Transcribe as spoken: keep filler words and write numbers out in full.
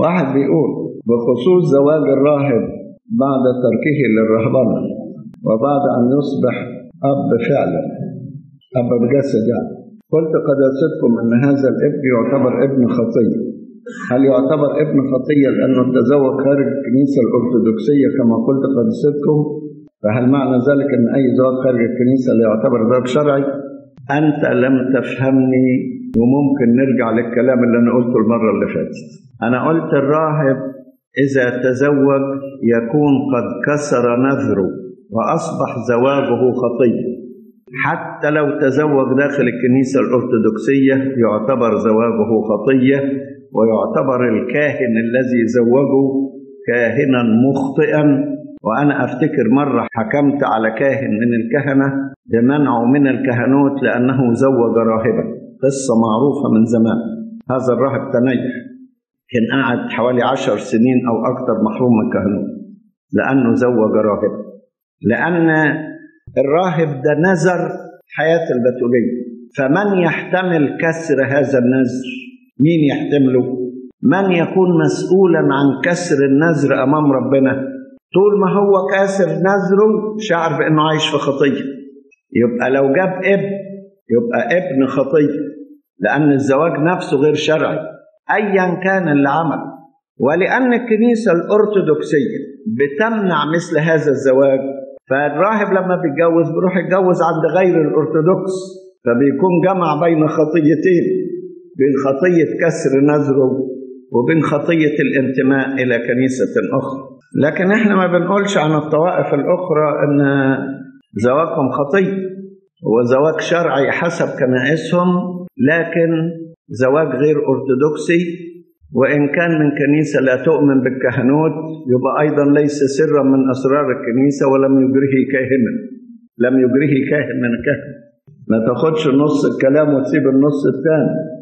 واحد بيقول بخصوص زواج الراهب بعد تركه للرهبنة وبعد أن يصبح أب فعلا، أب بجسد يعني، قلت قد أصدكم أن هذا الابن يعتبر ابن خطية. هل يعتبر ابن خطية لأنه التزوج خارج الكنيسة الأرثوذكسية كما قلت قد أصدكم؟ فهل معنى ذلك أن أي زواج خارج الكنيسة لا يعتبر زواج شرعي؟ أنت لم تفهمني، وممكن نرجع للكلام اللي أنا قلته المرة اللي فاتت. أنا قلت الراهب إذا تزوج يكون قد كسر نذره وأصبح زواجه خطية، حتى لو تزوج داخل الكنيسة الأرثوذكسية يعتبر زواجه خطية، ويعتبر الكاهن الذي زوجه كاهنا مخطئا. وأنا أفتكر مرة حكمت على كاهن من الكهنة بمنعه من الكهنوت لأنه زوج راهبا، قصة معروفة من زمان. هذا الراهب تنيح، كان قاعد حوالي عشر سنين أو أكثر محروم من الكهنوت لأنه زوج راهبا، لأن الراهب ده نذر حياة البتولية. فمن يحتمل كسر هذا النذر؟ مين يحتمله؟ من يكون مسؤولا عن كسر النذر أمام ربنا؟ طول ما هو كاسر نذره مش عارف انه عايش في خطيه، يبقى لو جاب ابن يبقى ابن خطيه، لان الزواج نفسه غير شرعي ايا كان اللي عمل. ولان الكنيسه الارثوذكسيه بتمنع مثل هذا الزواج، فالراهب لما بيتجوز بيروح يتجوز عند غير الارثوذكس، فبيكون جمع بين خطيتين، بين خطيه كسر نذره وبين خطيه الانتماء الى كنيسه اخرى. لكن احنا ما بنقولش عن الطوائف الأخرى أن زواجهم خطية، هو زواج شرعي حسب كنائسهم، لكن زواج غير أرثوذكسي، وإن كان من كنيسة لا تؤمن بالكهنوت يبقى أيضا ليس سرا من أسرار الكنيسة، ولم يجريه كاهنا، لم يجريه كاهن من الكهنة. ما تاخدش نص الكلام وتسيب النص الثاني.